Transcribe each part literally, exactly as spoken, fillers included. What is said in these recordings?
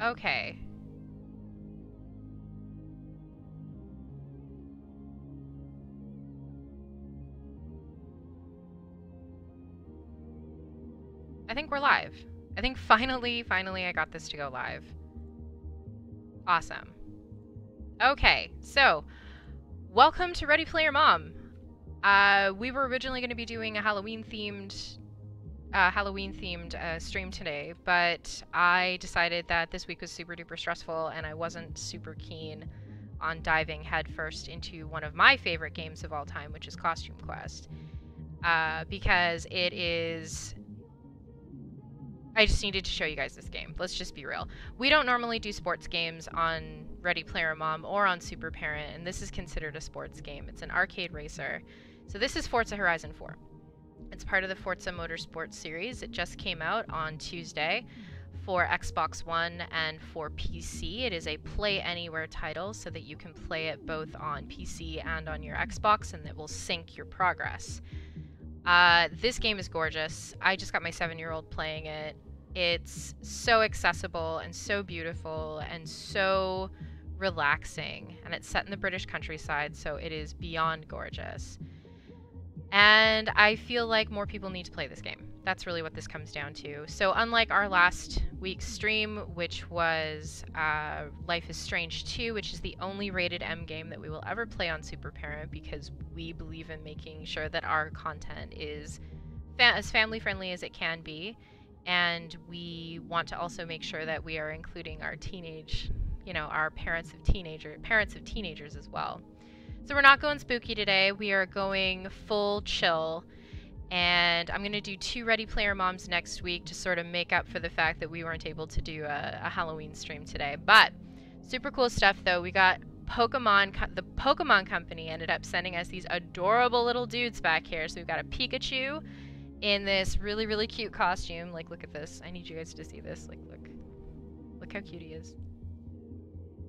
Okay. I think we're live. I think finally, finally I got this to go live. Awesome. Okay, so welcome to Ready Player Mom. Uh, we were originally going to be doing a Halloween-themed uh, Halloween-themed uh, stream today, but I decided that this week was super duper stressful and I wasn't super keen on diving headfirst into one of my favorite games of all time, which is Costume Quest, uh, because it is... I just needed to show you guys this game. Let's just be real. We don't normally do sports games on Ready Player Mom or on Super Parent, and this is considered a sports game. It's an arcade racer. So this is Forza Horizon four. It's part of the Forza Motorsport series. It just came out on Tuesday for Xbox One and for P C. It is a Play Anywhere title so that you can play it both on P C and on your Xbox, and it will sync your progress. Uh, this game is gorgeous. I just got my seven-year-old playing it. It's so accessible and so beautiful and so relaxing, and it's set in the British countryside, so it is beyond gorgeous. And I feel like more people need to play this game. That's really what this comes down to. So unlike our last week's stream, which was uh, Life is Strange two, which is the only rated M game that we will ever play on Super Parent because we believe in making sure that our content is fa- as family-friendly as it can be, and we want to also make sure that we are including our teenage, you know, our parents of teenager, parents of teenagers as well. So we're not going spooky today. We are going full chill. And I'm going to do two Ready Player Moms next week to sort of make up for the fact that we weren't able to do a, a Halloween stream today. But super cool stuff, though. We got Pokemon. The Pokemon company ended up sending us these adorable little dudes back here. So we've got a Pikachu in this really, really cute costume. Like, look at this. I need you guys to see this. Like, look. Look how cute he is.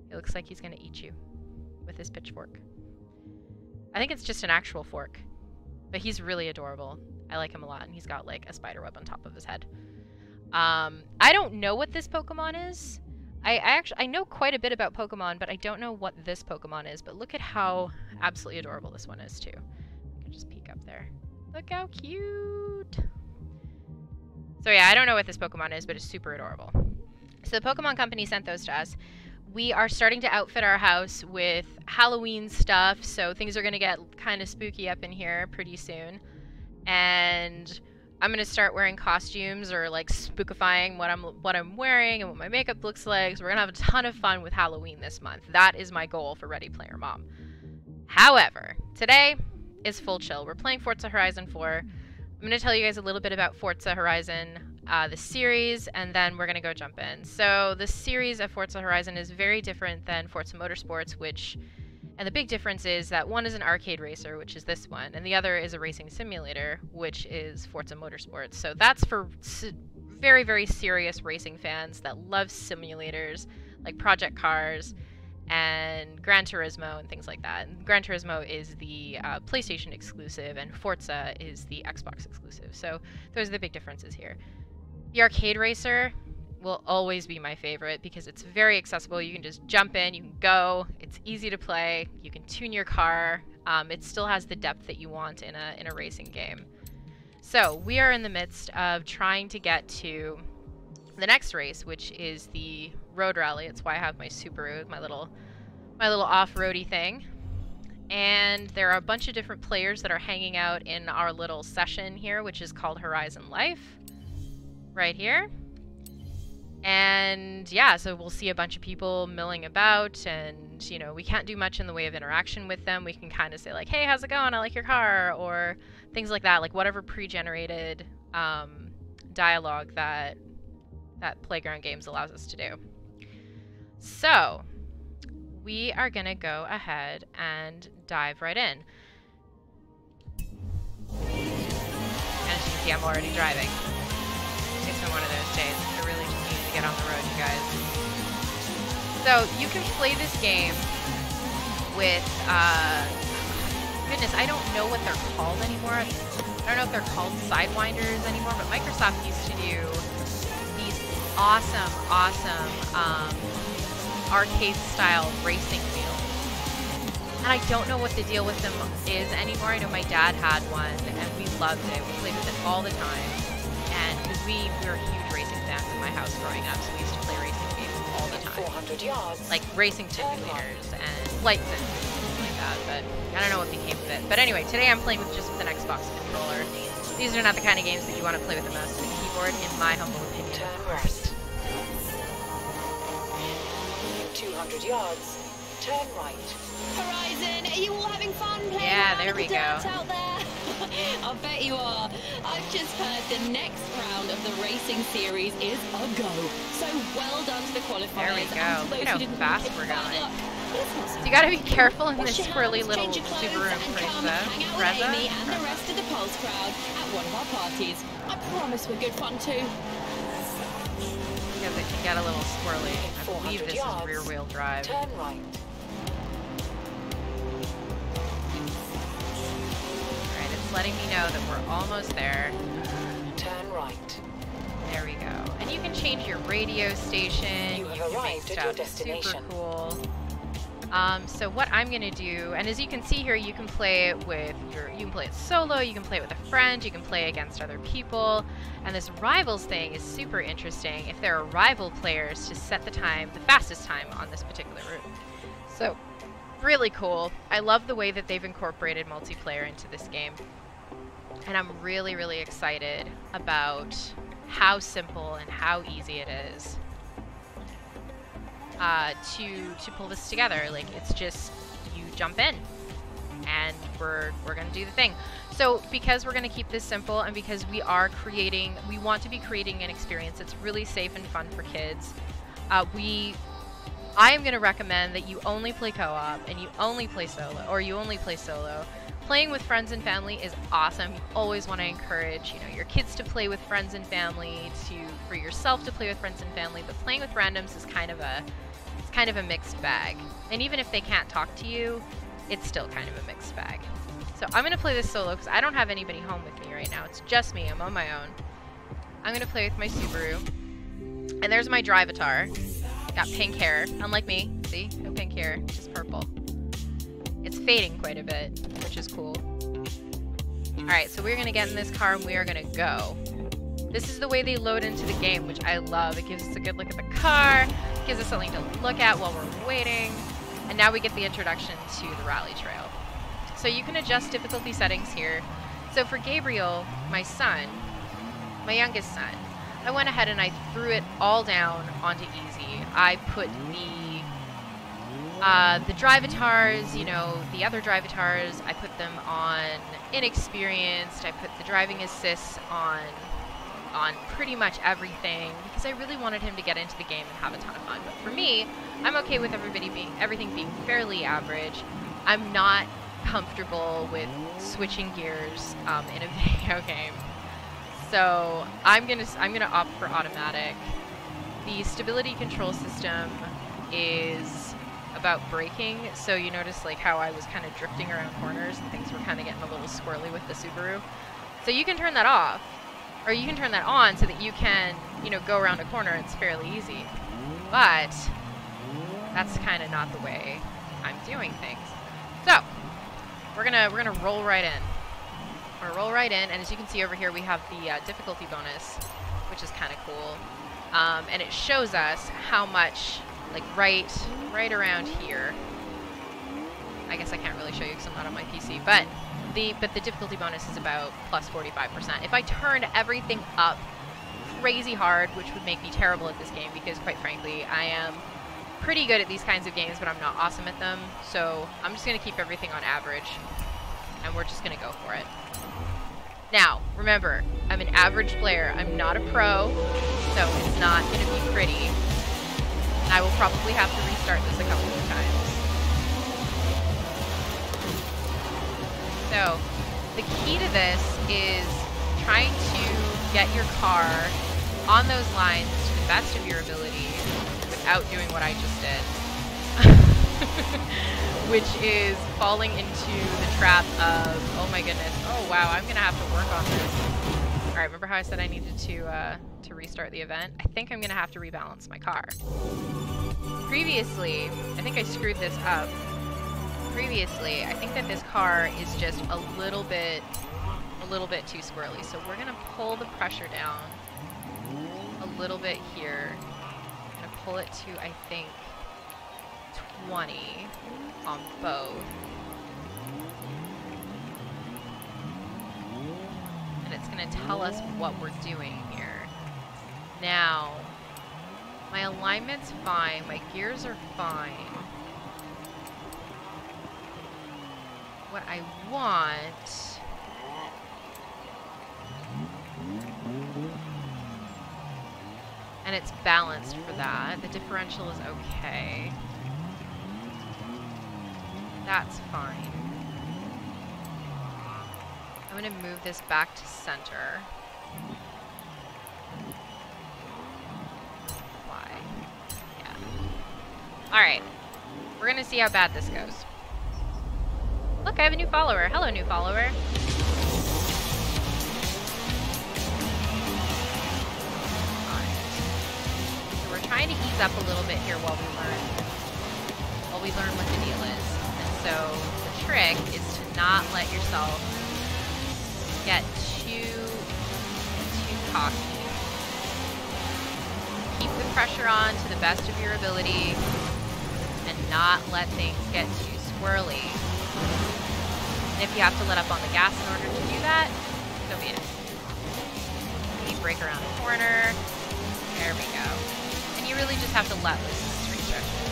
It looks like he's going to eat you with his pitchfork. I think it's just an actual fork, but he's really adorable. I like him a lot, and he's got like a spider web on top of his head. Um, I don't know what this Pokemon is. I, I actually I know quite a bit about Pokemon, but I don't know what this Pokemon is. But look at how absolutely adorable this one is too. I can just peek up there. Look how cute. So yeah, I don't know what this Pokemon is, but it's super adorable. So the Pokemon company sent those to us. We are starting to outfit our house with Halloween stuff, so things are going to get kind of spooky up in here pretty soon. And I'm going to start wearing costumes or like spookifying what I'm what I'm wearing and what my makeup looks like. So we're going to have a ton of fun with Halloween this month. That is my goal for Ready Player Mom. However, today is full chill. We're playing Forza Horizon four. I'm going to tell you guys a little bit about Forza Horizon, Uh, the series, and then we're going to go jump in. So the series of Forza Horizon is very different than Forza Motorsports, which, and the big difference is that one is an arcade racer, which is this one, and the other is a racing simulator, which is Forza Motorsports. So that's for very, very serious racing fans that love simulators like Project Cars and Gran Turismo and things like that. And Gran Turismo is the uh, PlayStation exclusive, and Forza is the Xbox exclusive. So those are the big differences here. The arcade racer will always be my favorite because it's very accessible. You can just jump in, you can go, it's easy to play, you can tune your car. Um, it still has the depth that you want in a, in a racing game. So we are in the midst of trying to get to the next race, which is the road rally. It's why I have my Subaru, my little, my little off-roady thing. And there are a bunch of different players that are hanging out in our little session here, which is called Horizon Life. Right here. And yeah, so we'll see a bunch of people milling about, and you know, we can't do much in the way of interaction with them. We can kind of say like, hey, how's it going, I like your car, or things like that, like whatever pre-generated um, dialogue that that Playground Games allows us to do. So we are gonna go ahead and dive right in. As you can see, I'm already driving. It's been one of those days. I really just need to get on the road, you guys. So you can play this game with, uh, goodness, I don't know what they're called anymore. I don't know if they're called Sidewinders anymore, but Microsoft used to do these awesome, awesome um, arcade-style racing wheels. And I don't know what the deal with them is anymore. I know my dad had one, and we loved it. We played with it all the time. And because we, we were huge racing fans in my house growing up, so we used to play racing games all the time. four hundred yards. Like racing simulators and flight simulators. That, but I don't know what became of it. But anyway, today I'm playing with just with an Xbox controller. These are not the kind of games that you want to play with a mouse and a keyboard, in my humble opinion. Turn left. two hundred yards. Turn right. Horizon, are you all having fun playing? Yeah, there we go. Out there? I bet you are. I've just heard the next round of the racing series is a go. So well done to the qualifiers. There we go. Look at how fast we're going. So you gotta be careful in this squirrely little Subaru Impreza. Reza? Amy and the rest of the Pulse crowd at one of our parties. I promise we're good fun too. Because it can get a little squirrely. I believe this is rear-wheel drive. Turn right. Alright, it's letting me know that we're almost there. Turn right. There we go. And you can change your radio station. You have arrived at your destination. Super cool. Um, so what I'm gonna do, and as you can see here, you can play it with your, you can play it solo, you can play it with a friend, you can play against other people, and this rivals thing is super interesting. If there are rival players, to set the time, the fastest time on this particular route. So, really cool. I love the way that they've incorporated multiplayer into this game, and I'm really, really excited about how simple and how easy it is. Uh, to to pull this together. Like, it's just you jump in, and we're we're gonna do the thing. So because we're gonna keep this simple, and because we are creating, we want to be creating an experience that's really safe and fun for kids. Uh, we, I am gonna recommend that you only play co-op and you only play solo, or you only play solo. Playing with friends and family is awesome. You always want to encourage, you know, your kids to play with friends and family, to for yourself to play with friends and family. But playing with randoms is kind of a kind of a mixed bag, and even if they can't talk to you, it's still kind of a mixed bag. So I'm gonna play this solo because I don't have anybody home with me right now. It's just me. I'm on my own. I'm gonna play with my Subaru, and there's my Drivatar. Got pink hair, unlike me. See, no pink hair, just purple. It's fading quite a bit, which is cool. All right, so we're gonna get in this car and we are gonna go. This is the way they load into the game, which I love. It gives us a good look at the car, gives us something to look at while we're waiting, and now we get the introduction to the rally trail. So you can adjust difficulty settings here. So for Gabriel, my son, my youngest son, I went ahead and I threw it all down onto easy. I put the, uh, the Drivatars, you know, the other Drivatars, I put them on inexperienced, I put the driving assists on on pretty much everything, because I really wanted him to get into the game and have a ton of fun. But for me, I'm okay with everybody being everything being fairly average. I'm not comfortable with switching gears um, in a video game, so I'm gonna I'm gonna opt for automatic. The stability control system is about braking, so you notice like how I was kind of drifting around corners and things were kind of getting a little squirrely with the Subaru. So you can turn that off. Or you can turn that on so that you can, you know, go around a corner. It's fairly easy. But that's kind of not the way I'm doing things. So we're gonna we're gonna roll right in. We're gonna roll right in, and as you can see over here, we have the uh, difficulty bonus, which is kind of cool. Um, and it shows us how much, like right right around here. I guess I can't really show you because I'm not on my P C, but. The, but the difficulty bonus is about plus forty-five percent. If I turned everything up crazy hard, which would make me terrible at this game, because quite frankly, I am pretty good at these kinds of games, but I'm not awesome at them. So I'm just gonna keep everything on average, and we're just gonna go for it. Now, remember, I'm an average player. I'm not a pro, so it's not gonna be pretty. I will probably have to restart this a couple of times. So the key to this is trying to get your car on those lines to the best of your ability without doing what I just did, which is falling into the trap of, oh my goodness, oh wow, I'm gonna have to work on this. Alright, remember how I said I needed to uh, to restart the event? I think I'm gonna have to rebalance my car. Previously, I think I screwed this up. Previously, I think that this car is just a little bit, a little bit too squirrely. So we're gonna pull the pressure down a little bit here. I'm gonna pull it to, I think, twenty on both. And it's gonna tell us what we're doing here. Now, my alignment's fine, my gears are fine. What I want... and it's balanced for that. The differential is okay. That's fine. I'm gonna move this back to center. Why? Yeah. Alright. We're gonna see how bad this goes. Look, I have a new follower. Hello, new follower. Trying to ease up a little bit here while we learn while we learn what the deal is. And so the trick is to not let yourself get too too cocky. Keep the pressure on to the best of your ability and not let things get too squirrely. And if you have to let up on the gas in order to do that, so be it. You break around the corner. There we go. You really just have to let loose the street structure.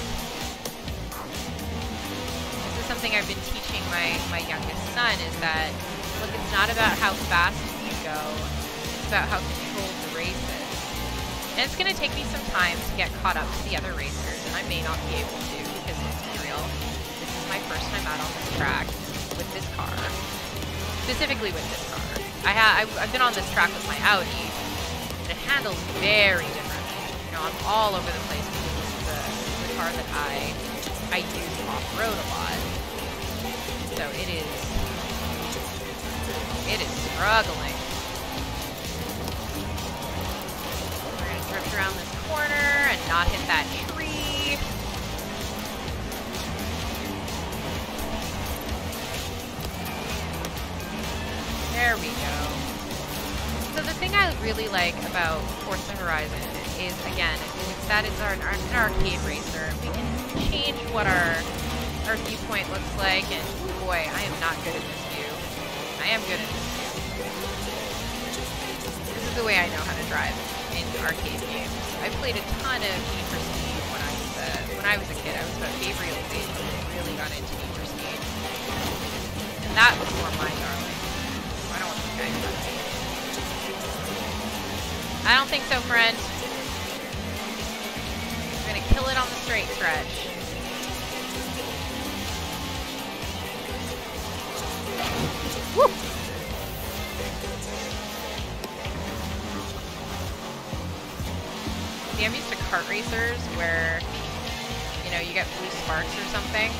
This is something I've been teaching my, my youngest son, is that, look, it's not about how fast you go, it's about how controlled the race is. And it's going to take me some time to get caught up to the other racers, and I may not be able to, because let's be real, this is my first time out on this track with this car. Specifically with this car. I ha I've been on this track with my Audi, and it handles very differently. I'm all over the place because this is a, the car that I I use off-road a lot. So it is it is struggling. We're gonna drift around this corner and not hit that tree. There we go. So the thing I really like about Forza Horizon is, again, it's that it's our, our, an arcade racer. We can change what our, our viewpoint looks like, and boy, I am not good at this view. I am good at this view. This is the way I know how to drive in arcade games. I played a ton of Need for Speed when I was a, when I was a kid. I was about eight years old when I really got into Need for Speed. And that was more my darling. I don't want to think I did. I don't think so, friend. Kill it on the straight stretch. Woo! See, I'm used to kart racers where, you know, you get blue sparks or something.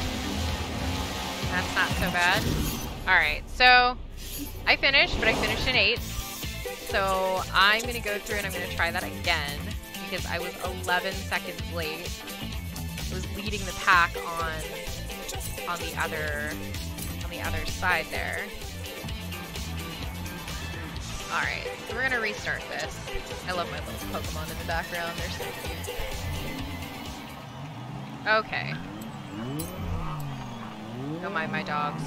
That's not so bad. Alright, so I finished, but I finished in eighth. So I'm going to go through and I'm going to try that again, because I was eleven seconds late. I was leading the pack on on the other on the other side there. All right, so we're gonna restart this. I love my little Pokemon in the background; they're so cute. Okay. Don't mind my dogs.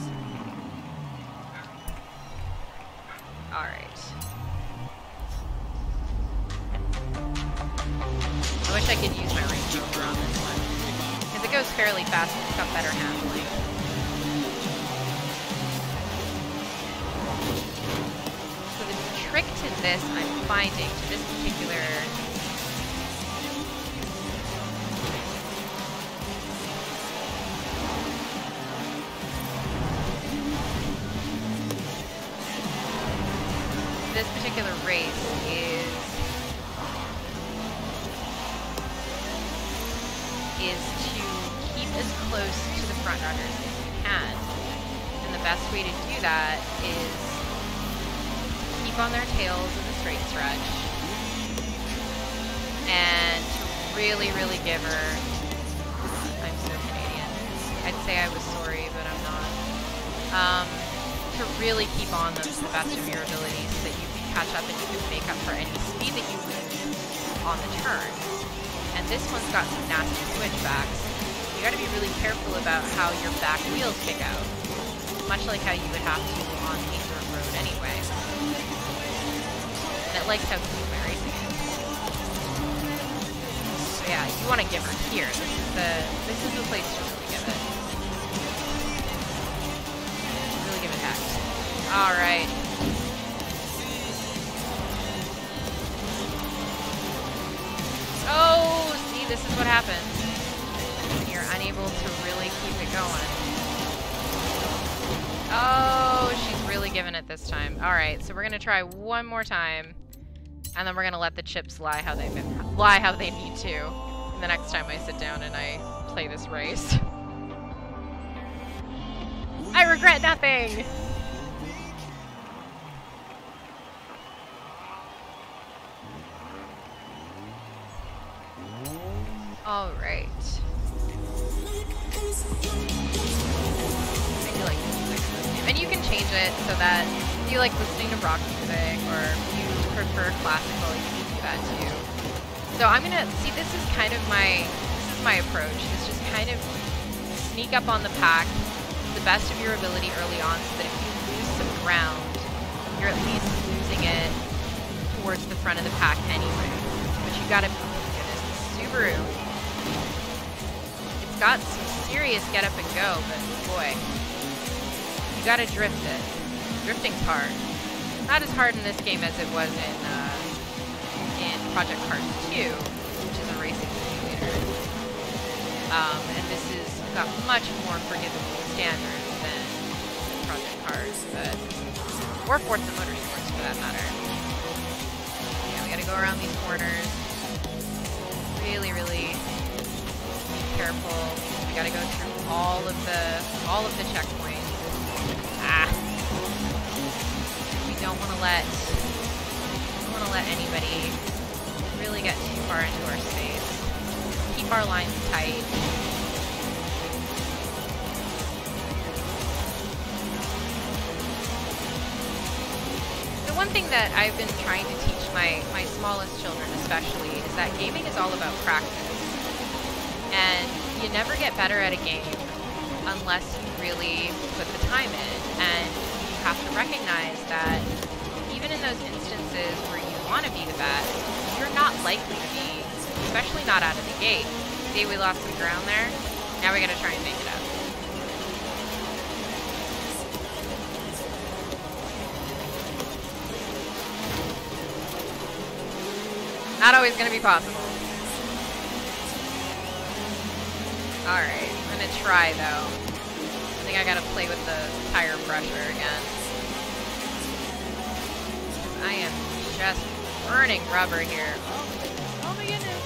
All right. I wish I could use my Range Rover on this one, because it goes fairly fast and it's got better handling. So the trick to this, I'm finding, to this particular... this particular race is... is to keep as close to the front runners as you can. And the best way to do that is keep on their tails in the straight stretch and to really, really give her. I'm so Canadian. I'd say I was sorry, but I'm not. Um, to really keep on them to the best of your ability so that you can catch up and you can make up for any speed that you lose on the turn. And this one's got some nasty switchbacks. You gotta be really careful about how your back wheels kick out, much like how you would have to on the dirt road anyway. And it likes how cute my racing is. So yeah, you want to give her here. This is the this is the place to really give it. Really give it heck. All right. Oh, see, this is what happens. Unable to really keep it going. Oh, she's really giving it this time. All right, so we're gonna try one more time, and then we're gonna let the chips lie how they lie how they need to. And the next time I sit down and I play this race, I regret nothing. All right. I do like the music in this game. And you can change it so that if you like listening to rock music or if you prefer classical, you can do that too. So I'm gonna see this is kind of my this is my approach. It's just kind of sneak up on the pack to the best of your ability early on so that if you lose some ground, you're at least losing it towards the front of the pack anyway. But you gotta oh goodness, Subaru. Got some serious get up and go, but boy, you gotta drift it. Drifting's hard. Not as hard in this game as it was in uh, in Project Cars two, which is a racing simulator. Um, and this has got much more forgivable standards than Project Cars, but or Forza Motorsport for that matter. Yeah, we gotta go around these corners. Really, really. Careful. We gotta go through all of the all of the checkpoints. Ah. We don't wanna let we don't wanna let anybody really get too far into our space. Keep our lines tight. The one thing that I've been trying to teach my, my smallest children especially is that gaming is all about practice. And you never get better at a game unless you really put the time in. And you have to recognize that even in those instances where you want to be the best, you're not likely to be, especially not out of the gate. See, we lost some ground there. Now we got to try and make it up. Not always going to be possible. Alright, I'm gonna try though. I think I gotta play with the tire pressure again. I am just burning rubber here. Oh my goodness, oh my goodness.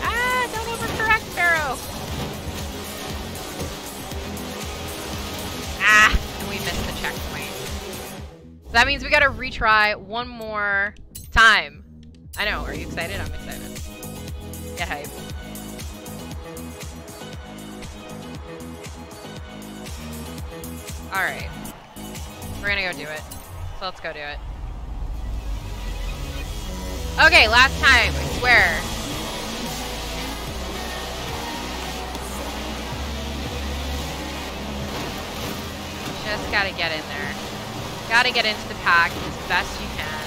Ah, don't overcorrect, Pharaoh! Ah, and we missed the checkpoint. So that means we gotta retry one more time. I know, are you excited? I'm excited. Get hype. Alright, we're gonna go do it, so let's go do it. Okay, last time, I swear. Just gotta get in there. Gotta get into the pack as best you can.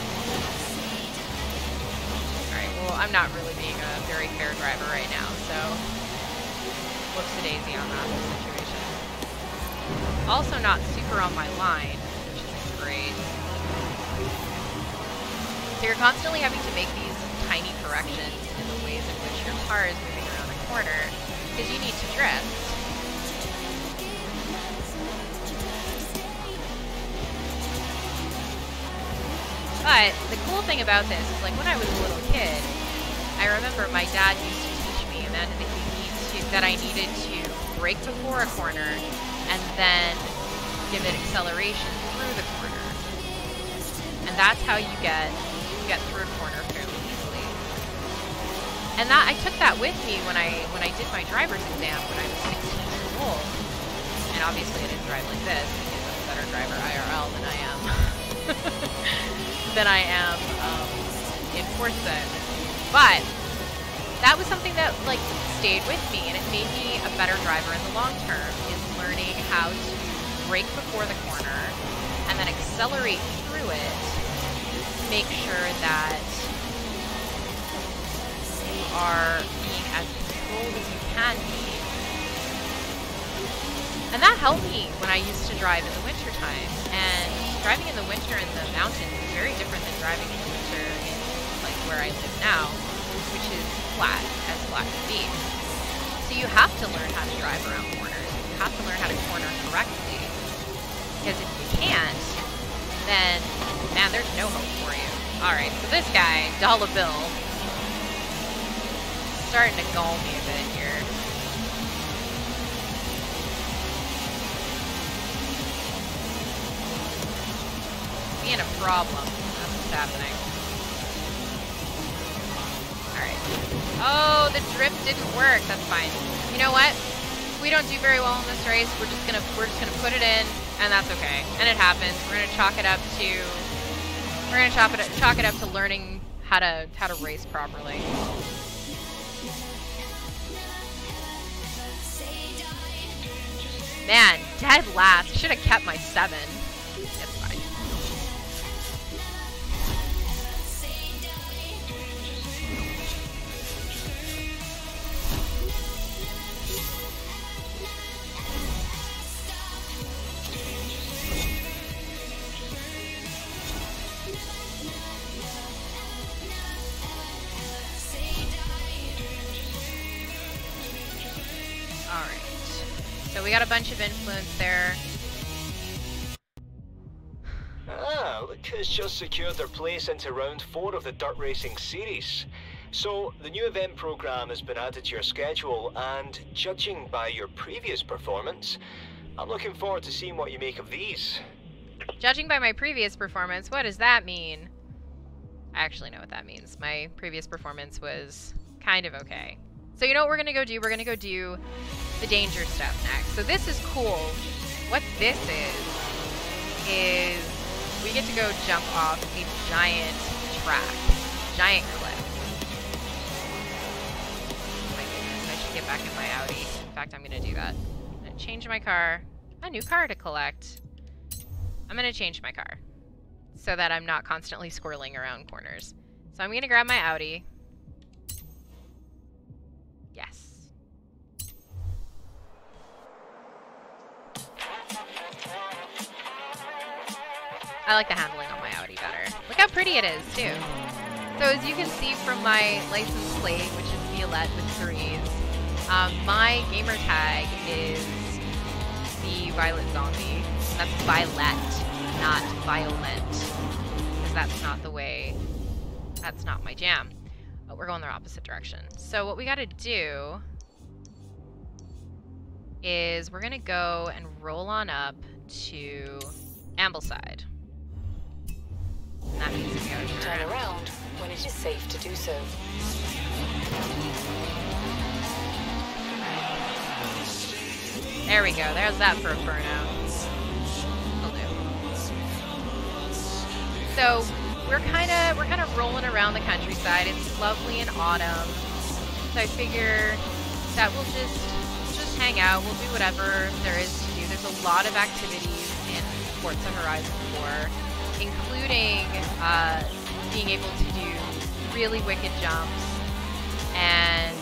Alright, well, I'm not really being a very fair driver right now, so whoops-a-daisy on that situation. Also not super on my line, which is great. So you're constantly having to make these tiny corrections in the ways in which your car is moving around a corner, because you need to drift. But the cool thing about this is, like, when I was a little kid, I remember my dad used to teach me that, that, you need to, that I needed to brake before a corner, and then give it acceleration through the corner. And and that's how you get you get through a corner fairly easily. And that I took that with me when I when I did my driver's exam when I was sixteen years old. And obviously I didn't drive like this because I'm a better driver I R L than I am than I am um, in Forza. But that was something that like stayed with me, and it made me a better driver in the long term, is learning how to brake before the corner and then accelerate through it to make sure that you are being as controlled as you can be. And that helped me when I used to drive in the winter time. And driving in the winter in the mountains is very different than driving in the winter in like where I live now, which is flat, as flat can be. So you have to learn how to drive around corners. You have to learn how to corner correctly. Because if you can't, then, man, there's no hope for you. Alright, so this guy, Dollar Bill, starting to gall me a bit here. Being a problem. That's what's happening. Alright. Oh, the drift didn't work. That's fine. You know what? If we don't do very well in this race, we're just gonna we're just gonna put it in, and that's okay. And it happens. We're gonna chalk it up to we're gonna chalk it up, chalk it up to learning how to how to race properly. Man, dead last. Should have kept my seven. It's fine. We got a bunch of influence there. Ah, Lucas just secured their place into round four of the Dirt Racing Series. So, the new event program has been added to your schedule, and judging by your previous performance, I'm looking forward to seeing what you make of these. Judging by my previous performance, what does that mean? I actually know what that means. My previous performance was kind of okay. So you know what we're gonna go do? We're gonna go do the danger stuff next. So this is cool. What this is, is we get to go jump off a giant track. Giant cliff. Oh my goodness, I should get back in my Audi. In fact, I'm gonna do that. I'm gonna change my car. A new car to collect. I'm gonna change my car so that I'm not constantly squirreling around corners. So I'm gonna grab my Audi. Yes. I like the handling on my Audi better. Look how pretty it is, too. So as you can see from my license plate, which is Violette with threes, um, my gamer tag is the Violet Zombie. That's Violet, not Violent. Because that's not the way, that's not my jam. But we're going the opposite direction. So what we gotta do is we're gonna go and roll on up to Ambleside. And that means we gotta turn around. around when it is safe to do so. There we go. There's that for a burnout. I'll do. So We're kind of we're kind of rolling around the countryside. It's lovely in autumn, so I figure that we'll just just hang out. We'll do whatever there is to do. There's a lot of activities in Forza Horizon four, including uh, being able to do really wicked jumps and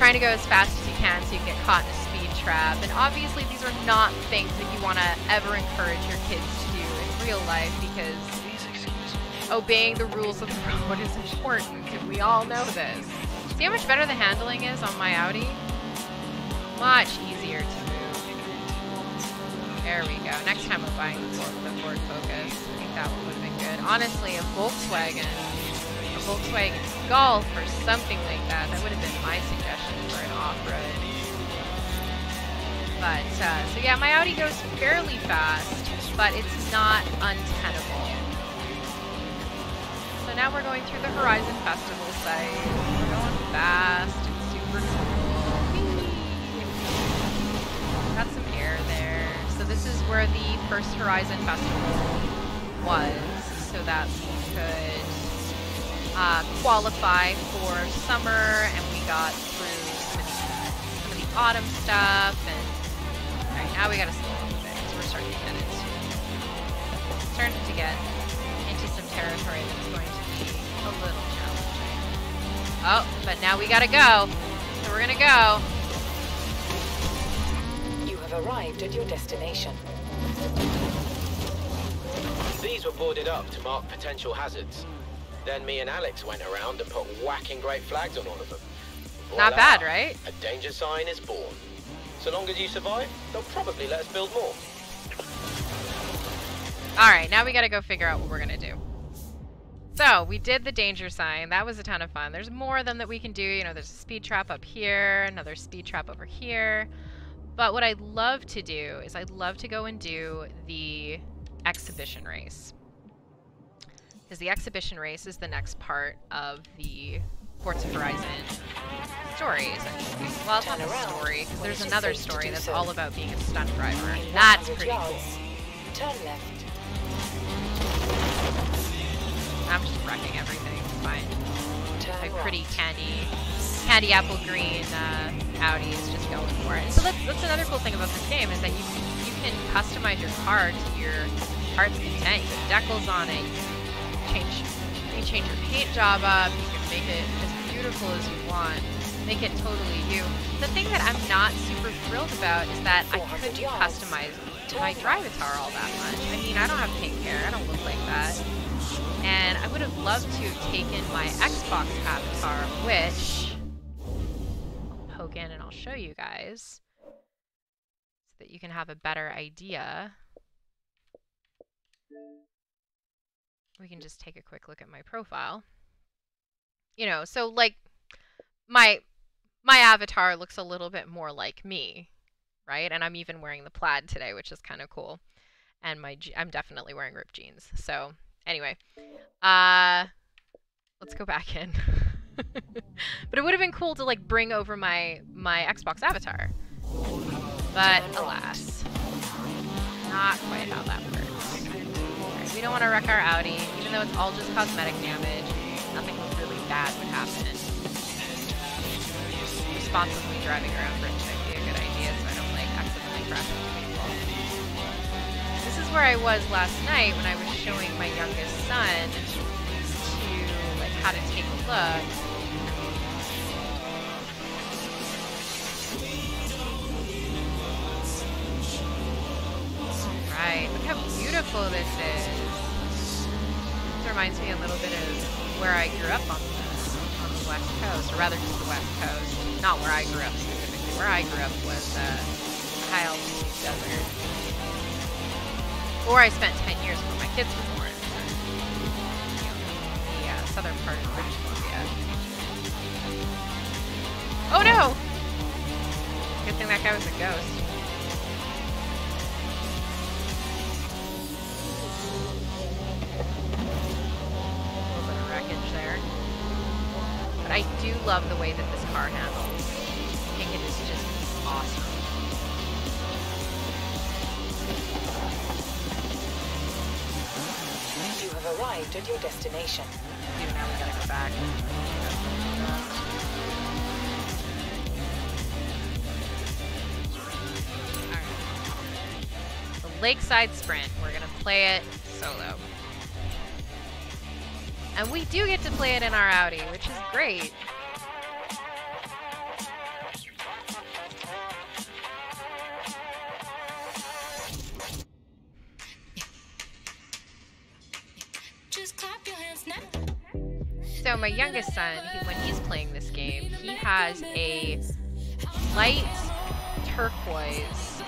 trying to go as fast as you can so you get caught in a speed trap. And obviously, these are not things that you want to ever encourage your kids to do in real life, because obeying the rules of the road is important, and we all know this. See how much better the handling is on my Audi? Much easier to move. There we go. Next time I'm buying the Ford, the Ford Focus. I think that one would have been good. Honestly, a Volkswagen, a Volkswagen Golf or something like that, that would have been my suggestion for an off-road. But, uh, so yeah, my Audi goes fairly fast, but it's not untenable. So now we're going through the Horizon Festival site. We're going fast. It's super cool. Got some air there. So this is where the first Horizon Festival was, so that we could uh, qualify for summer, and we got through some of the, some of the autumn stuff. And all right, now we got to slow down a bit, so we're starting to get into starting to get into some territory that's going to be a little challenging. Oh, but now we gotta go. So we're gonna go. You have arrived at your destination. These were boarded up to mark potential hazards. Then me and Alex went around and put whacking great flags on all of them. Voila. Not bad, right? A danger sign is born. So long as you survive, they'll probably let us build more. Alright, now we gotta go figure out what we're gonna do. So, we did the danger sign. That was a ton of fun. There's more of them that we can do. You know, there's a speed trap up here, another speed trap over here. But what I'd love to do is I'd love to go and do the exhibition race. Because the exhibition race is the next part of the Forza Horizon story, essentially. Well, it's not a story, because there's another story that's all about being a stunt driver. That's pretty cool. Turn left. I'm just wrecking everything. It's fine. My pretty candy, candy apple green uh, Audi is just going for it. So that's, that's another cool thing about this game is that you you can customize your car to your heart's content. You put decals on it. You can change you can change your paint job up. You can make it as beautiful as you want. Make it totally you. The thing that I'm not super thrilled about is that I couldn't customize my Drivatar all that much. I mean, I don't have pink hair. I don't look like that. And I would have loved to have taken my Xbox avatar, which I'll poke in and I'll show you guys so that you can have a better idea. We can just take a quick look at my profile. You know, so like my my avatar looks a little bit more like me, right? And I'm even wearing the plaid today, which is kind of cool. And my I'm definitely wearing ripped jeans, so. Anyway, uh, let's go back in. But it would have been cool to like bring over my my Xbox avatar, but alas, not quite how that works. Right, we don't want to wreck our Audi, even though it's all just cosmetic damage. Nothing really bad would happen. Responsibly driving around Britain might be a good idea, so I don't like accidentally crash into people. This is where I was last night when I was showing my youngest son to like how to take a look. Right, look how beautiful this is. This reminds me a little bit of where I grew up on the on the West Coast, or rather just the West Coast. Not where I grew up specifically. Where I grew up was uh, the high altitude desert. Or I spent ten years before my kids were born. The uh, southern part of British Columbia. Oh no! Good thing that guy was a ghost. A little bit of wreckage there. But I do love the way that this car handles. I think it is just awesome. Arrived at your destination. Dude, now we gotta go back. Alright. The Lakeside Sprint. We're gonna play it solo. And we do get to play it in our Audi, which is great. So my youngest son, he, when he's playing this game, he has a light turquoise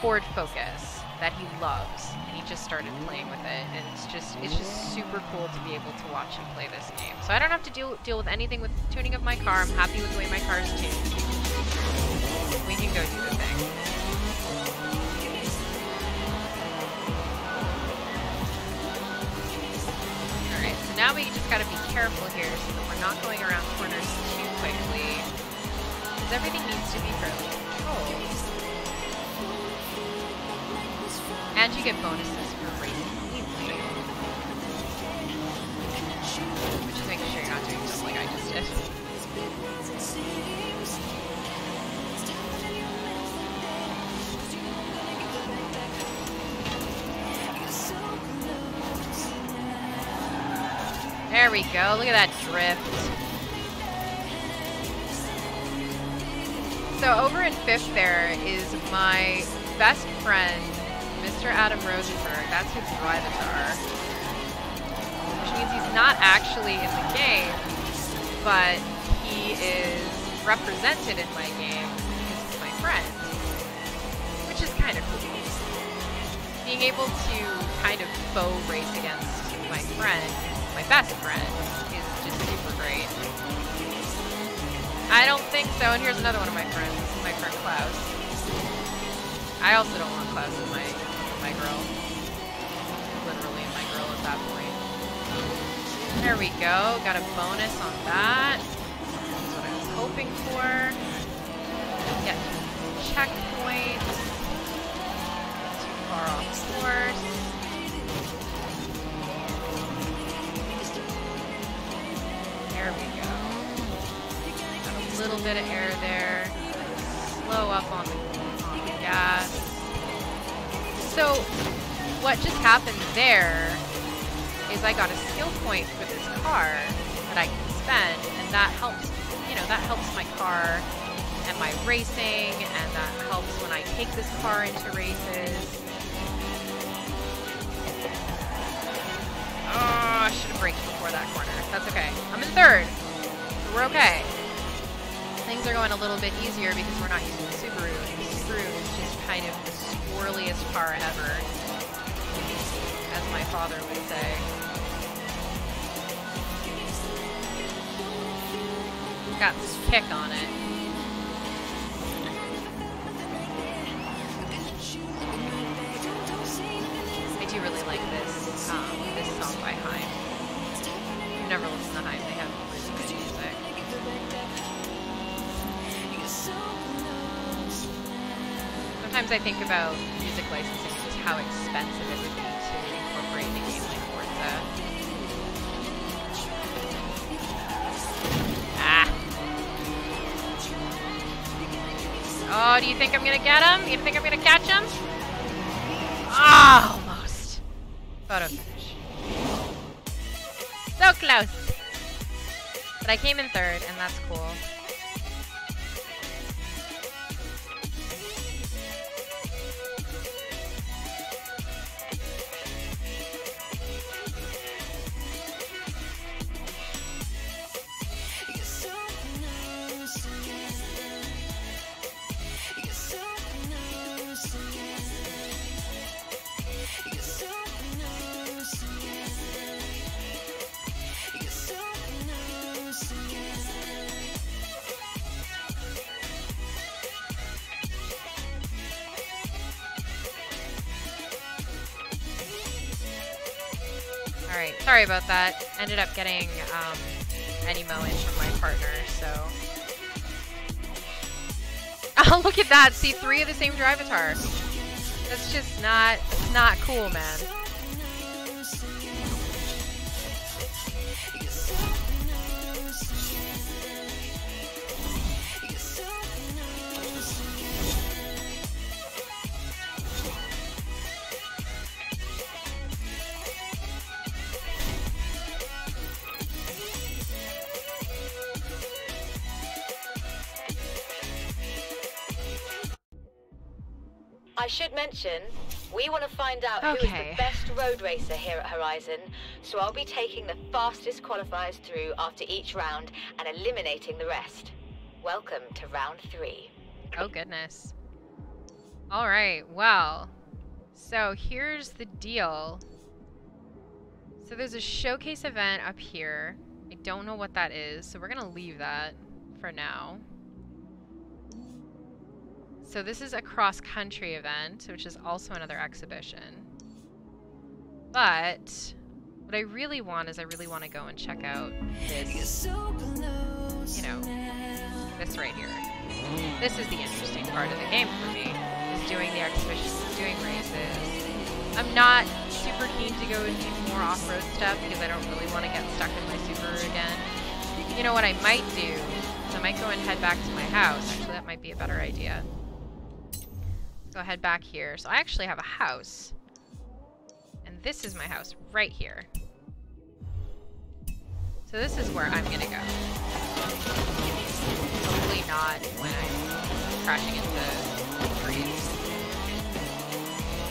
Ford Focus that he loves, and he just started playing with it, and it's just it's just super cool to be able to watch him play this game. So I don't have to deal deal with anything with the tuning of my car. I'm happy with the way my car is tuned. We can go do the thing. Now now we just gotta be careful here so that we're not going around corners too quickly, because everything needs to be fairly controlled. And you get bonuses for racing cleanly, which is making sure you're not doing just like I just did. There we go, look at that drift. So over in fifth there is my best friend, Mister Adam Rosenberg. That's his Drivatar. Which means he's not actually in the game, but he is represented in my game because he's my friend. Which is kind of cool. Being able to kind of faux race against my friend, my best friend, is just super great. I don't think so, and here's another one of my friends. This is my friend Klaus. I also don't want Klaus in my, my girl. Literally in my girl at that point. There we go, got a bonus on that. That's what I was hoping for. Get to the checkpoint. Not too far off course. There we go. Got a little bit of air there. Slow up on the, on the gas. So what just happened there is I got a skill point for this car that I can spend, and that helps, you know, that helps my car and my racing, and that helps when I take this car into races. Oh, I should have braked before that corner. That's okay. I'm in third. So we're okay. Things are going a little bit easier because we're not using the Subaru. The Subaru is just kind of the swirliest car ever, as my father would say. It's got this kick on it. I do really like this, um, this song by Haim. I've never listened to Haim, they have really good music. Sometimes I think about music licensing and just how expensive it would be to incorporate in a game like Forza. Ah! Oh, do you think I'm gonna get him? You think I'm gonna catch him? Ah, oh, almost. But okay. So close! But I came in third, and that's cool. Alright, sorry about that. Ended up getting um, an email in from my partner, so... Oh, look at that! See, three of the same Drivatar! That's just not... It's not cool, man. I should mention, we want to find out okay. who is the best road racer here at Horizon, so I'll be taking the fastest qualifiers through after each round and eliminating the rest. Welcome to round three. Oh goodness. Alright, well. So here's the deal. So there's a showcase event up here. I don't know what that is, so we're going to leave that for now. So this is a cross-country event, which is also another exhibition. But What I really want is I really want to go and check out this, you know, this right here. This is the interesting part of the game for me, is doing the exhibitions, doing races. I'm not super keen to go and do more off-road stuff because I don't really want to get stuck in my Subaru again. You know what I might do is I might go and head back to my house. Actually, that might be a better idea. So I'll head back here. So I actually have a house. And this is my house right here. So this is where I'm going to go. Hopefully not when I'm crashing into trees.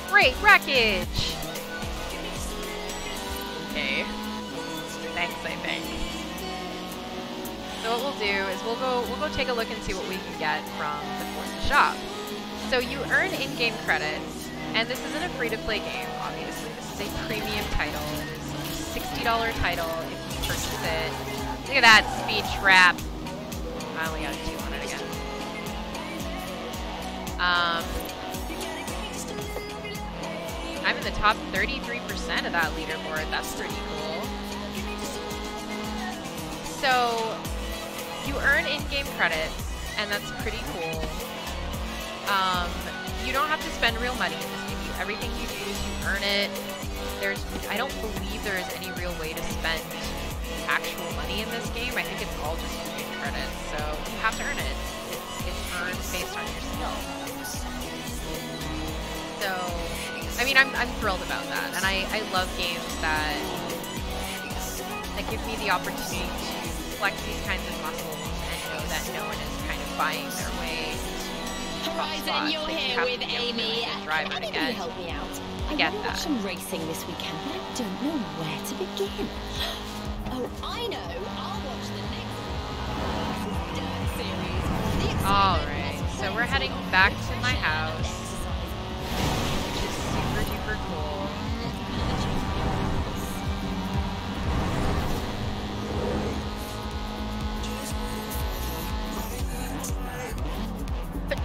Great wreckage! Okay. Thanks, I think. So what we'll do is we'll go we'll go take a look and see what we can get from the Forza shop. So you earn in-game credits, and this isn't a free-to-play game, obviously. This is a premium title. It is a sixty dollar title if you purchase it. Look at that speed trap. I only got a two on it again. Um, I'm in the top thirty-three percent of that leaderboard. That's pretty cool. So you earn in-game credits, and that's pretty cool. Um, you don't have to spend real money in this game. Everything you do is you earn it. There's, I don't believe there is any real way to spend actual money in this game. I think it's all just in-game credits, so you have to earn it. It's, it's earned based on your skill. So. I mean, I'm, I'm thrilled about that, and I, I love games that, that give me the opportunity to flex these kinds of muscles and know that no one is kind of buying their way to Horizon, you're here with Amy. Driver to get, help me out? I get that. Some racing this weekend, but I don't know where to begin. Oh, I know. I'll watch the next series. All right, so we're heading back to my house. Cool. But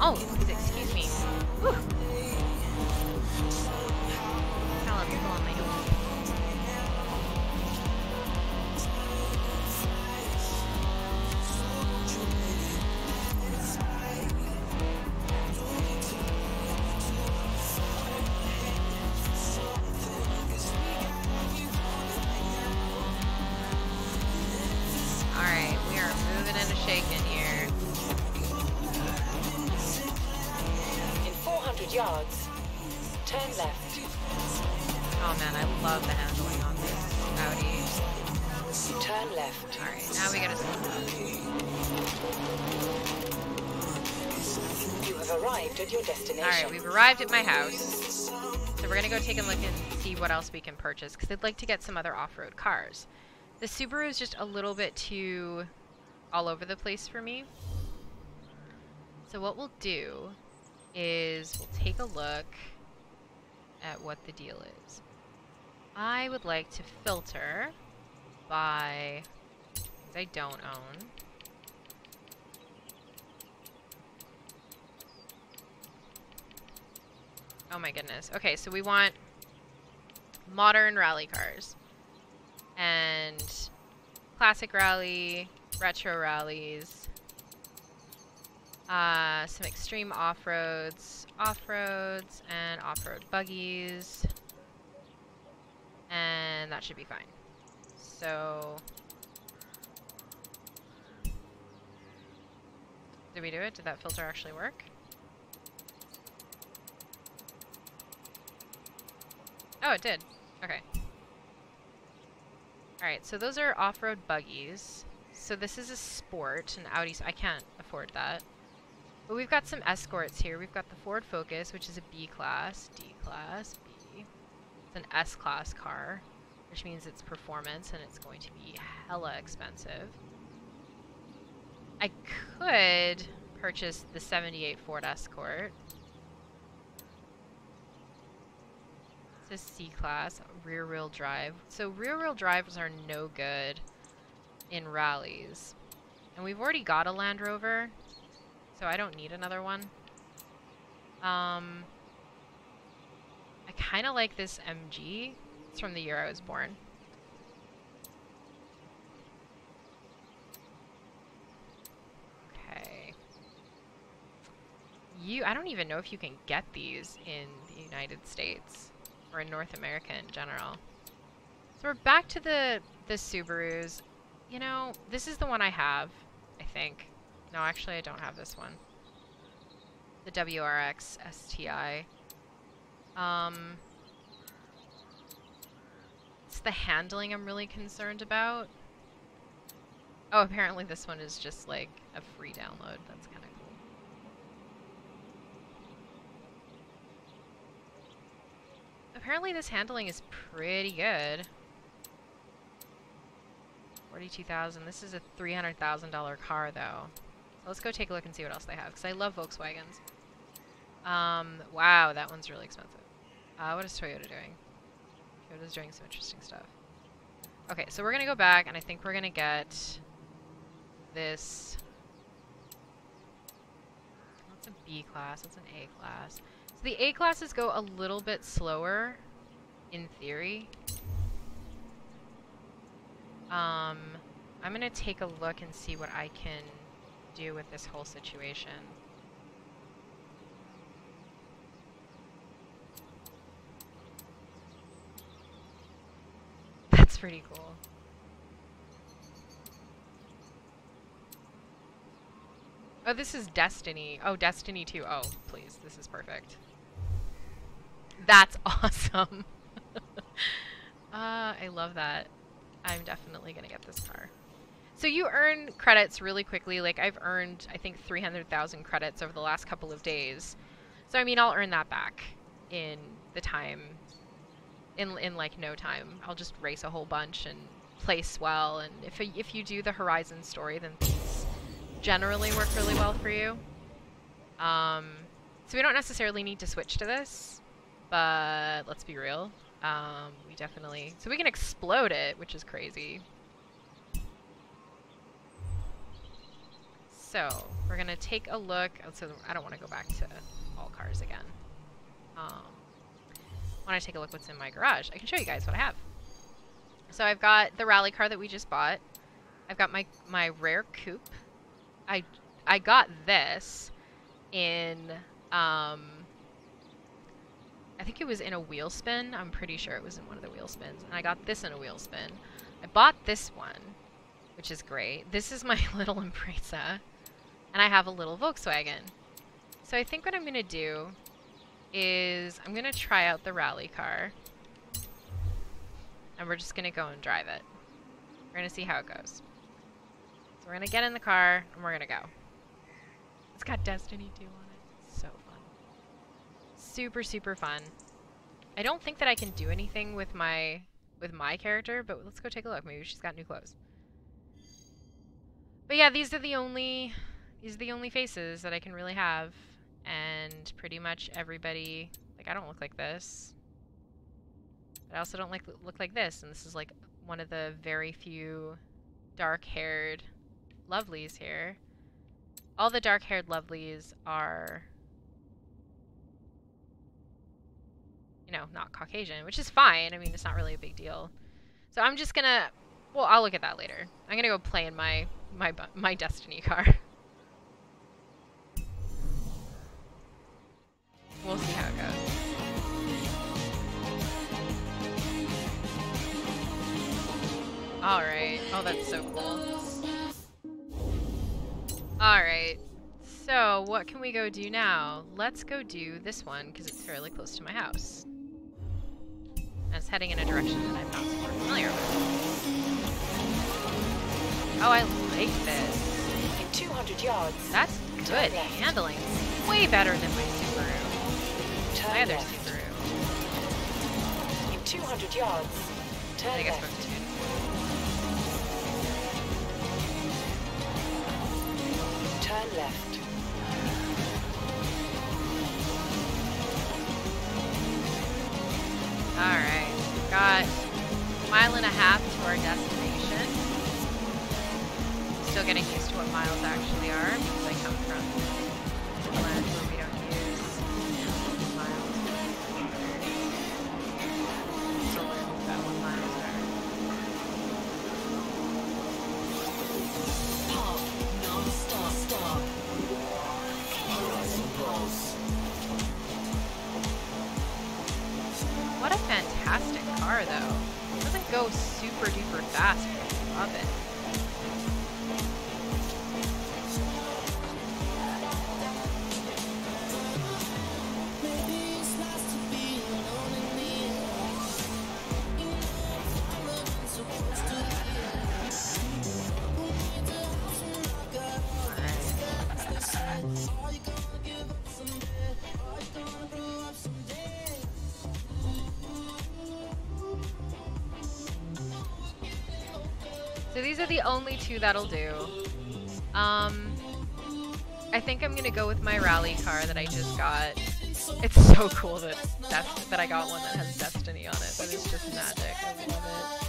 oh, excuse me. Whew. Hell, I'm pulling my Alright, we've arrived at my house, so we're going to go take a look and see what else we can purchase, because I'd like to get some other off-road cars. The Subaru is just a little bit too all over the place for me. So what we'll do is we'll take a look at what the deal is. I would like to filter by things I don't own. Oh my goodness. Okay, so we want modern rally cars and classic rally, retro rallies, uh, some extreme off-roads, off-roads, and off-road buggies, and that should be fine. So, did we do it? Did that filter actually work? Oh, it did. Okay. Alright, so those are off-road buggies. So this is a Sport, an Audi. I can't afford that. But we've got some Escorts here. We've got the Ford Focus, which is a B-Class, D-Class, B. It's an S-Class car, which means it's performance, and it's going to be hella expensive. I could purchase the seventy-eight Ford Escort. This C-Class, rear-wheel drive. So rear-wheel drives are no good in rallies. And we've already got a Land Rover, so I don't need another one. Um, I kind of like this M G. That's from the year I was born. Okay. You, I don't even know if you can get these in the United States or in North America in general. So we're back to the, the Subarus. You know, this is the one I have, I think. No, actually I don't have this one. The W R X S T I. Um, it's the handling I'm really concerned about. Oh, apparently this one is just like a free download. That's kind of cool. Apparently this handling is pretty good. forty-two thousand dollars. This is a three hundred thousand dollar car, though. So let's go take a look and see what else they have, because I love Volkswagens. Um, wow, that one's really expensive. Uh, what is Toyota doing? Toyota's doing some interesting stuff. Okay, so we're going to go back, and I think we're going to get this. That's a B class. That's an A class. So the A classes go a little bit slower, in theory. Um, I'm going to take a look and see what I can do with this whole situation. That's pretty cool. Oh, this is Destiny. Oh, Destiny two. Oh, please. This is perfect. That's awesome. uh, I love that. I'm definitely going to get this car. So you earn credits really quickly. Like, I've earned, I think, three hundred thousand credits over the last couple of days. So, I mean, I'll earn that back in the time, in, in like, no time. I'll just race a whole bunch and place well. And if, if you do the Horizon story, then things generally work really well for you. Um, so we don't necessarily need to switch to this, but let's be real. Um, we definitely... So we can explode it, which is crazy. So, we're going to take a look... Oh, so I don't want to go back to all cars again. Um, I want to take a look what's in my garage. I can show you guys what I have. So I've got the rally car that we just bought. I've got my, my rare coupe. I, I got this in... Um, I think it was in a wheel spin. I'm pretty sure it was in one of the wheel spins. And I got this in a wheel spin. I bought this one, which is great. This is my little Impreza. And I have a little Volkswagen. So I think what I'm going to do is I'm going to try out the rally car. And we're just going to go and drive it. We're going to see how it goes. So we're going to get in the car and we're going to go. It's got Destiny two on it. Super, super fun. I don't think that I can do anything with my with my character, but let's go take a look. Maybe she's got new clothes. But yeah, these are the only these are the only faces that I can really have, and pretty much everybody. Like, I don't look like this, but I also don't like look like this. And this is like one of the very few dark-haired lovelies here. All the dark-haired lovelies are, you know, not Caucasian, which is fine. I mean, it's not really a big deal. So I'm just gonna, well, I'll look at that later. I'm gonna go play in my, my, my Destiny car. We'll see how it goes. All right. Oh, that's so cool. All right. So what can we go do now? Let's go do this one because it's fairly close to my house. And it's heading in a direction that I'm not super familiar with. Oh, I like this. In two hundred yards. That's good handling. Way better than my Subaru. Turn my other left. Subaru. In two hundred yards. Turn I guess left. We're turn left. Alright, we've got a mile and a half to our destination. Still getting used to what miles actually are because I come from a land where we don't use miles. Solar go super duper fast. I love it. So these are the only two that'll do. Um, I think I'm gonna go with my rally car that I just got. It's so cool that that, that I got one that has Destiny on it. That is just magic. I love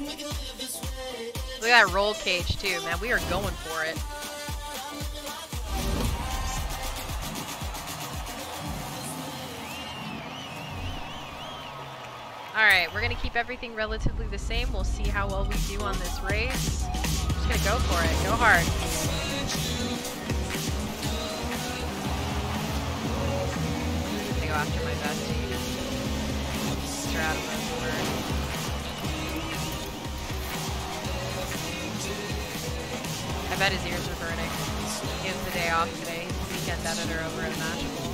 it. Look at that roll cage too, man. We are going for it. Alright, we're gonna keep everything relatively the same. We'll see how well we do on this race. I'm just gonna go for it, go hard. I'm gonna go after my bestie. Out of I bet his ears are burning. He has the day off today. He's the weekend editor over at Mashable.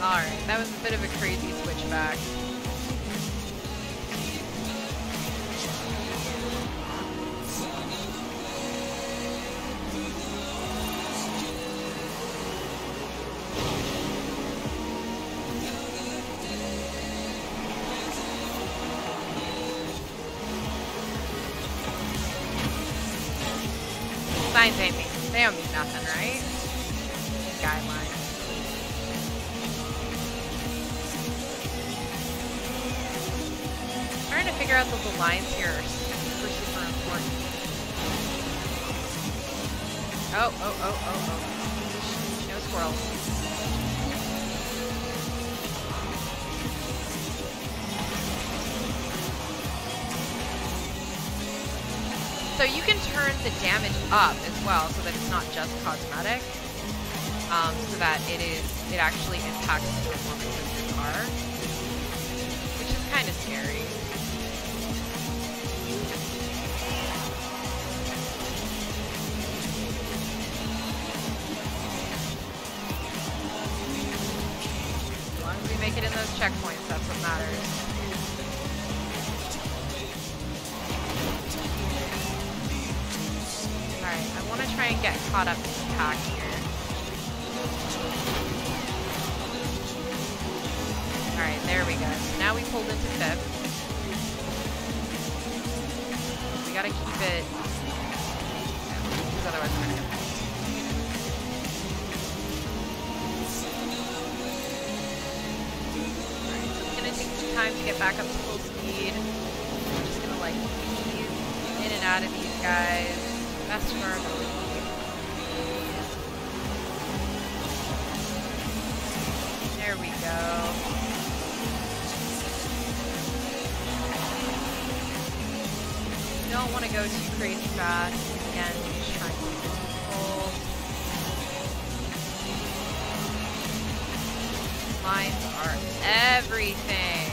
Alright, that was a bit of a crazy switchback. Signs ain't mean. They don't mean nothing, right? Guidelines. I'm trying to figure out that the lines here are super, super important. Oh, oh, oh, oh, oh. No squirrels. So you can turn the damage up as well so that it's not just cosmetic. Um, so that it is, it actually impacts the performance of your car. Which is kind of scary. Make it in those checkpoints, that's what matters. Alright, I want to try and get caught up in the pack here. Alright, there we go. So now we pulled into fifth. We gotta keep it... because otherwise we're gonna go. Time to get back up to full speed. I'm just gonna like weave in and out of these guys. Best for our ability. There we go. Don't want to go too crazy fast. Again, just trying to keep it controlled. Lines are everything.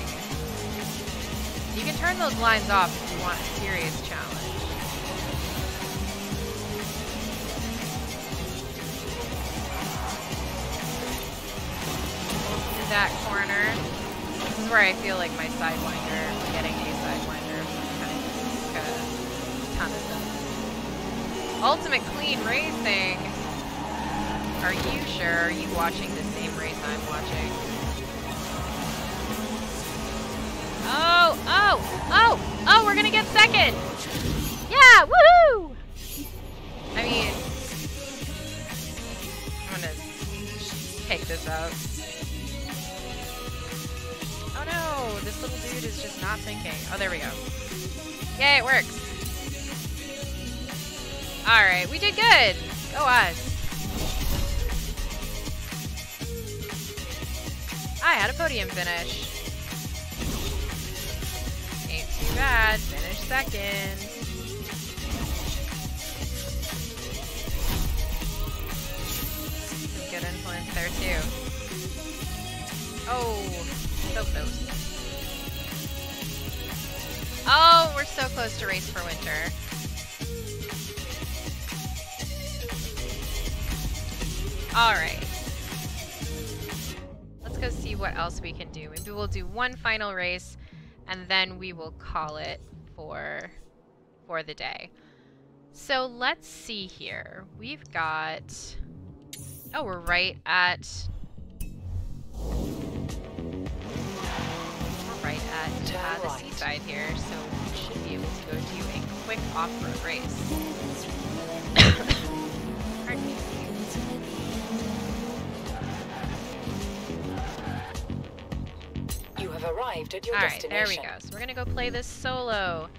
You can turn those lines off if you want a serious challenge. In that corner, this is where I feel like my sidewinder, getting a sidewinder, kind of just got a ton of them. Ultimate Clean Racing. Are you sure? Are you watching the same race I'm watching? Oh, oh, oh, oh, we're gonna get second! Yeah, woohoo! I mean, I'm gonna take this out. Oh no, this little dude is just not thinking. Oh, there we go. Yay, it works. Alright, we did good! Go us. I had a podium finish. Ain't too bad. Finish second. Get in Oh, so close. Oh, we're so close to Race for Winter. All right. Let's go see what else we can do. Maybe we'll do one final race and then we will call it for for the day. So let's see here. We've got, oh, we're right at we're right at uh, the seaside here, so we should be able to go do a quick off-road race. Pardon me. You have arrived at your All right, destination. There we go. So we're gonna go play this solo,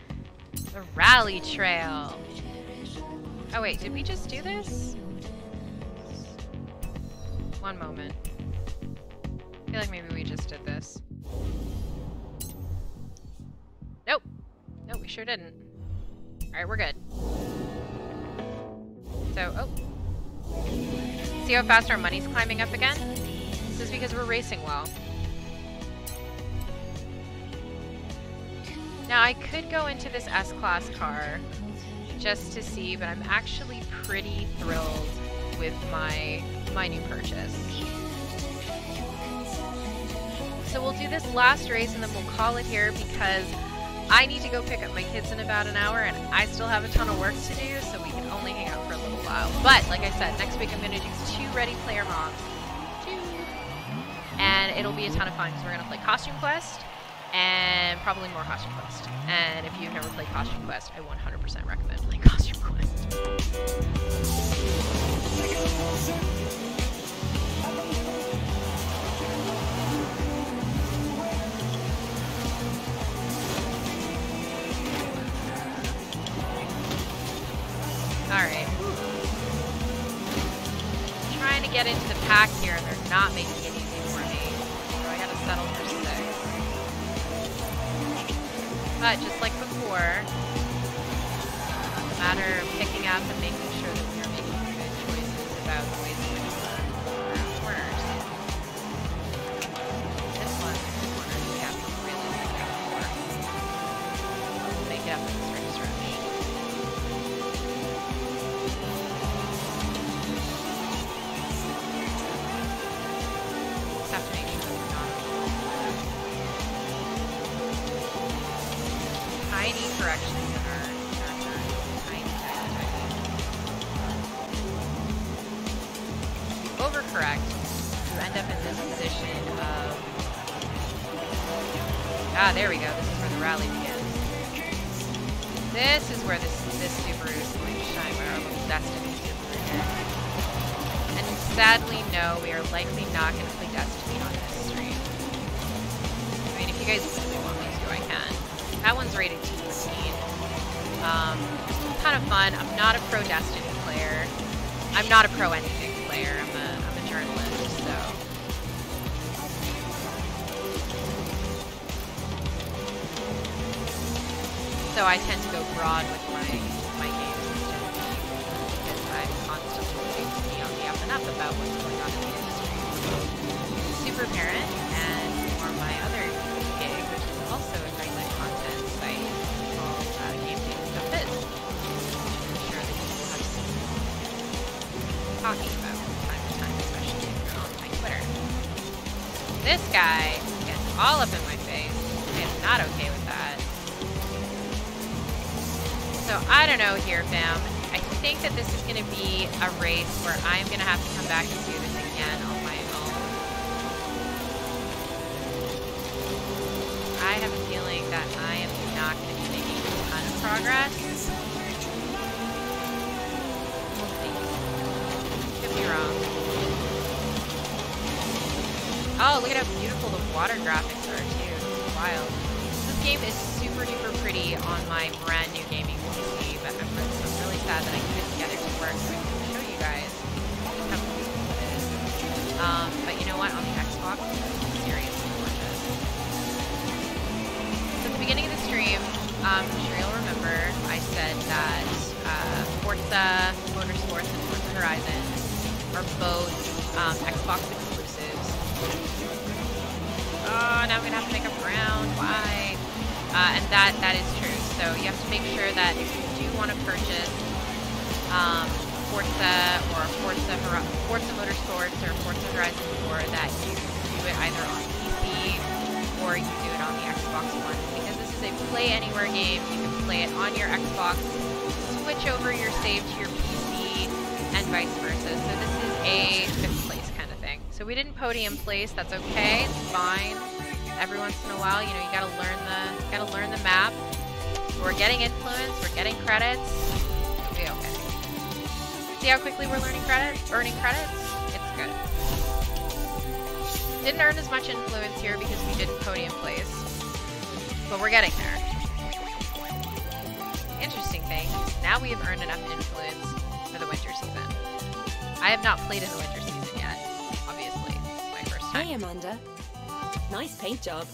the rally trail. Oh wait, did we just do this? One moment. I feel like maybe we just did this. Nope. No, we sure didn't. All right, we're good. So, oh. See how fast our money's climbing up again? This is because we're racing well. Now I could go into this S-Class car just to see, but I'm actually pretty thrilled with my, my new purchase. So we'll do this last race and then we'll call it here because I need to go pick up my kids in about an hour and I still have a ton of work to do, so we can only hang out for a little while. But like I said, next week I'm gonna do two Ready Player Moms. Two. And it'll be a ton of fun because we're gonna play Costume Quest and probably more Costume Quest. And if you've never played Costume Quest, I one hundred percent recommend playing Costume Quest. Alright. Trying to get into the pack here, and they're not making it easy for me. So I gotta settle for six. But just like before, it's a matter of picking up and making sure that we are making good choices about the ways in which we're corners. This one, this corner, we have to really look out for. Let's make it up in this race rush. Just have to make sure that we're not. Tiny corrections in our, in our turn. Tiny, tiny, tiny. If you overcorrect, you end up in this position of... Ah, there we go. This is where the rally begins. This is where this, this Subaru is going to shine, where our little Destiny two is. And sadly, no, we are likely not going to play Destiny on this stream. I mean, if you guys really want me to, I can. That one's rated T fourteen. Um, it's still kind of fun. I'm not a pro Destiny player. I'm not a pro anything player. I'm a, I'm a journalist, so. So I tend to go broad with my, my games instead of being, because I'm constantly going to be on the up and up about what's going on in the industry. Super Parent and for my other gig, which is also a great life content site called uh, GameDayStuffIs, which I'm sure that you have seen talking about from time to time, especially if you're on my Twitter. This guy gets all up in my face. I am not okay with that. So I don't know here, fam. I think that this is going to be a race where I'm going to have to come back and do this again on my own. I have a feeling that I am not going to be making a ton of progress. We'll see. Could be wrong. Oh, look at how beautiful the water graphics are, too. It's wild. This game is super duper pretty on my brand new gaming P C, but I'm really sad that I couldn't get it to work so I can show you guys how beautiful it is. Um, but you know what? On the Xbox, it's seriously gorgeous. At the beginning of the stream, um, I'm sure you'll remember, I said that uh, Forza Motorsport and Forza Horizon are both um, Xbox exclusives. now I'm gonna have to make up ground, why? Uh, and that that is true. So you have to make sure that if you do want to purchase um, Forza or Forza, Forza Motorsport or Forza Horizon four, that you do it either on P C or you do it on the Xbox One. Because this is a Play Anywhere game, you can play it on your Xbox, switch over your save to your P C, and vice versa. So this is a fifth place kind of thing. So we didn't podium place, that's okay, it's fine. Every once in a while, you know, you gotta learn the gotta learn the map. We're getting influence, we're getting credits. We'll be okay. See how quickly we're learning credits, earning credits? It's good. Didn't earn as much influence here because we didn't podium place, but we're getting there. Interesting thing, now we have earned enough influence for the winter season. I have not played in the winter season yet, obviously. It's my first time. Hey Amanda. Nice paint job.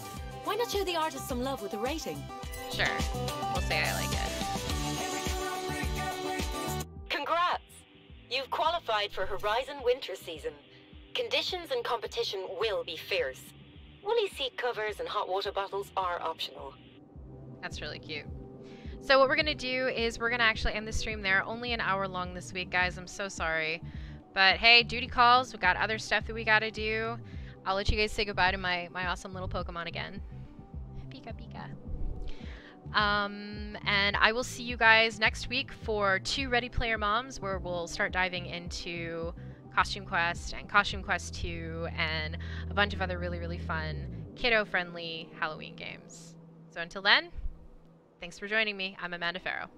Why not show the artist some love with a rating? Sure. We'll say I like it. Congrats! You've qualified for Horizon Winter Season. Conditions and competition will be fierce. Woolly seat covers and hot water bottles are optional. That's really cute. So what we're going to do is we're going to actually end the stream there. Only an hour long this week, guys. I'm so sorry. But hey, duty calls. We've got other stuff that we got to do. I'll let you guys say goodbye to my, my awesome little Pokemon again. Pika Pika. Um, and I will see you guys next week for two Ready Player Moms, where we'll start diving into Costume Quest and Costume Quest two and a bunch of other really, really fun, kiddo-friendly Halloween games. So until then, thanks for joining me. I'm Amanda Farrow.